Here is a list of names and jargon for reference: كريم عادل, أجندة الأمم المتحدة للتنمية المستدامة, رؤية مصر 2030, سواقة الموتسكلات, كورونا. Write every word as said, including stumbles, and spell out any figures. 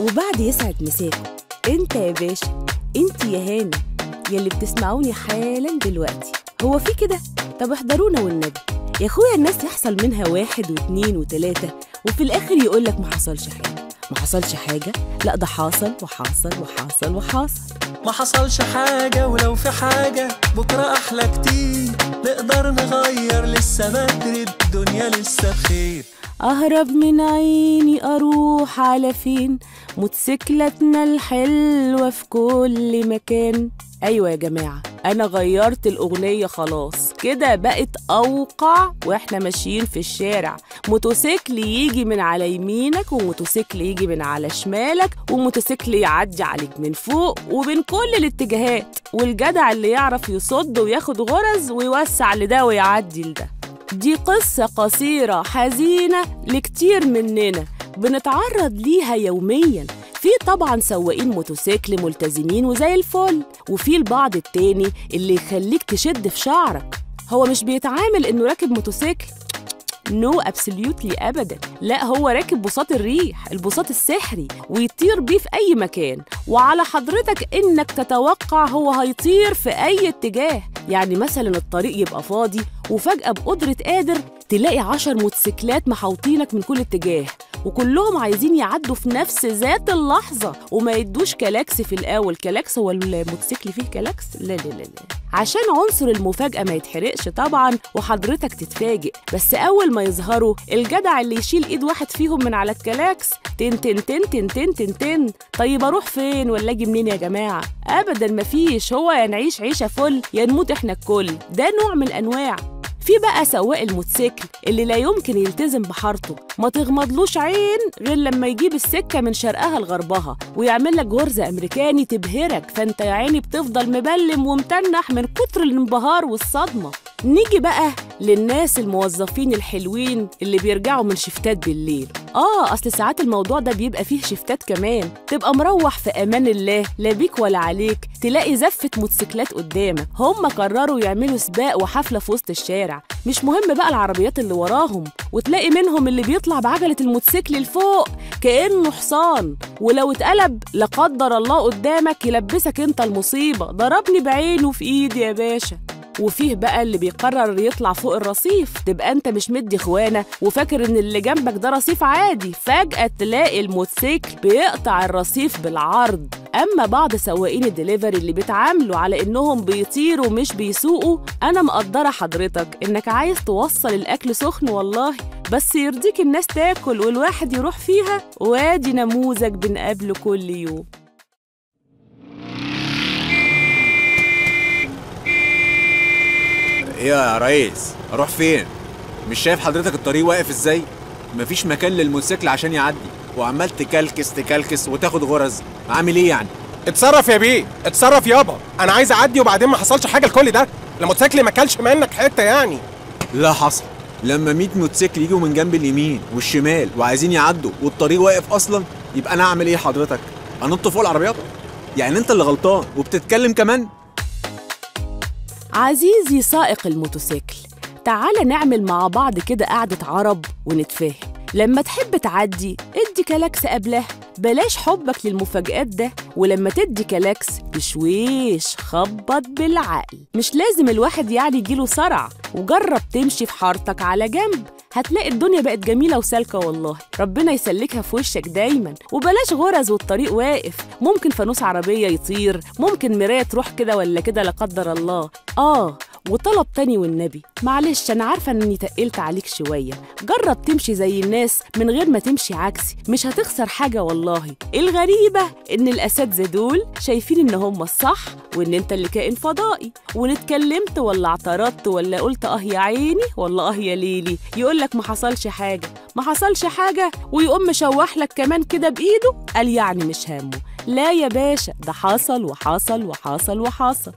وبعد يسعد مساكم. انت يا باشا، انت يا هاني يلي بتسمعوني حالا دلوقتي، هو في كده؟ طب احضرونا والنبي يا اخويا. الناس يحصل منها واحد واثنين وثلاثه وفي الاخر يقول لك ما حصلش حاجه، ما حصلش حاجه، لا ده حاصل وحاصل وحاصل وحاصل. ما حصلش حاجه، ولو في حاجه بكره احلى كتير، نقدر نغير لسه بدري، الدنيا لسه بخير. أهرب من عيني أروح على فين، موتسكلاتنا الحلوة في كل مكان. أيوة يا جماعة، أنا غيرت الأغنية خلاص، كده بقت أوقع وإحنا ماشيين في الشارع. موتوسيكل يجي من على يمينك، وموتوسيكل يجي من على شمالك، وموتوسيكل يعدي عليك من فوق ومن كل الاتجاهات، والجدع اللي يعرف يصد وياخد غرز ويوسع لده ويعدي لده. دي قصة قصيرة حزينة لكتير مننا بنتعرض ليها يومياً. في طبعاً سواقين موتوسيكل ملتزمين وزي الفل، وفي البعض التاني اللي يخليك تشد في شعرك. هو مش بيتعامل إنه راكب موتوسيكل، نو أبسوليوتلي أبداً، لا هو راكب بساط الريح، البساط السحري، ويطير بيه في أي مكان، وعلى حضرتك إنك تتوقع هو هيطير في أي اتجاه. يعني مثلاً الطريق يبقى فاضي وفجأة بقدرة قادر تلاقي عشر موتسكلات محاوطينك من كل اتجاه، وكلهم عايزين يعدوا في نفس ذات اللحظة، وما يدوش كلاكس في الأول. كلاكس هو الموتسيكل فيه كلاكس؟ لا لا لا لا، عشان عنصر المفاجأة ما يتحرقش طبعاً وحضرتك تتفاجئ. بس أول ما يظهروا الجدع اللي يشيل إيد واحد فيهم من على الكلاكس، تن تن تن تن تن تن تن. طيب أروح فين ولا أجي منين يا جماعة؟ أبداً مفيش، هو يا نعيش عيشة فل يا نموت إحنا الكل، ده نوع من الأنواع. في بقى سواق الموتسيكل اللي لا يمكن يلتزم بحارته، ما تغمضلوش عين غير لما يجيب السكه من شرقها لغربها ويعمل لك غرز امريكاني تبهرك، فانت يا عيني بتفضل مبلم ومتنح من كتر الانبهار والصدمه. نيجي بقى للناس الموظفين الحلوين اللي بيرجعوا من شفتات بالليل. اه اصل ساعات الموضوع ده بيبقى فيه شفتات كمان، تبقى مروح في امان الله لا بيك ولا عليك، تلاقي زفه موتسيكلات قدامك. هم قرروا يعملوا سباق وحفله في وسط الشارع، مش مهم بقى العربيات اللي وراهم، وتلاقي منهم اللي بيطلع بعجله الموتسيكل لفوق كانه حصان، ولو اتقلب لا قدر الله قدامك يلبسك انت المصيبه، ضربني بعينه في ايدي يا باشا. وفيه بقى اللي بيقرر يطلع فوق الرصيف، تبقى انت مش مدي خوانه وفاكر ان اللي جنبك ده رصيف عادي، فجأة تلاقي الموتسيكل بيقطع الرصيف بالعرض. اما بعض سواقين الدليفري اللي بيتعاملوا على انهم بيطيروا مش بيسوقوا، انا مقدره حضرتك انك عايز توصل الاكل سخن والله، بس يرضيك الناس تاكل والواحد يروح فيها. وادي نموذج بنقابله كل يوم. ايه يا ريس، اروح فين؟ مش شايف حضرتك الطريق واقف ازاي؟ مفيش مكان للموتوسيكل عشان يعدي، وعمال تكلكس تكلكس وتاخد غرز، عامل ايه يعني؟ اتصرف يا بيه، اتصرف يابا، انا عايز اعدي. وبعدين ما حصلش حاجه لكل ده، الموتوسيكل ما كلش منك حته يعني؟ لا حصل، لما مية موتوسيكل يجوا من جنب اليمين والشمال وعايزين يعدوا والطريق واقف اصلا، يبقى انا اعمل ايه حضرتك؟ انط فوق العربيات؟ يعني انت اللي غلطان وبتتكلم كمان؟ عزيزي سائق الموتوسيكل، تعالى نعمل مع بعض كده قعدة عرب ونتفاهم. لما تحب تعدي ادي كلاكس قبلها، بلاش حبك للمفاجآت ده. ولما تدي كلاكس تشويش، خبط بالعقل، مش لازم الواحد يعني يجيله صرع، وجرب تمشي في حارتك على جنب، هتلاقي الدنيا بقت جميلة وسالكة والله، ربنا يسلكها في وشك دايماً. وبلاش غرز والطريق واقف، ممكن فانوس عربية يطير، ممكن مراية تروح كده ولا كده لا قدر الله. آه وطلب تاني والنبي، معلش أنا عارفة إني تقلت عليك شوية، جرب تمشي زي الناس من غير ما تمشي عكسي، مش هتخسر حاجة والله. الغريبة إن الأساتذة دول شايفين إن هم الصح وإن أنت اللي كائن فضائي، ونتكلمت ولا اعترضت ولا قلت آه يا عيني ولا آه يا ليلي، يقول لك ما حصلش حاجة، ما حصلش حاجة، ويقوم مشوح لك كمان كده بإيده، قال يعني مش هامه. لا يا باشا، ده حصل وحصل وحصل وحصل.